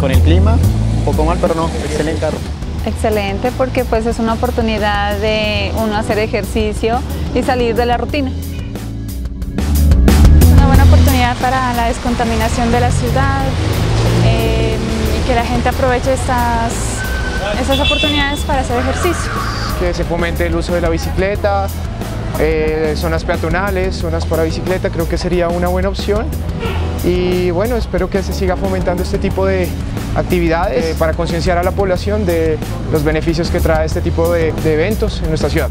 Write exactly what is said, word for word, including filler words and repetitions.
Con el clima, un poco mal, pero no, excelente carro. Excelente, porque pues es una oportunidad de uno hacer ejercicio y salir de la rutina. Una buena oportunidad para la descontaminación de la ciudad eh, y que la gente aproveche estas, estas oportunidades para hacer ejercicio. Que se fomente el uso de la bicicleta, eh, zonas peatonales, zonas para bicicleta, creo que sería una buena opción. Y bueno, espero que se siga fomentando este tipo de actividades eh, para concienciar a la población de los beneficios que trae este tipo de, de eventos en nuestra ciudad.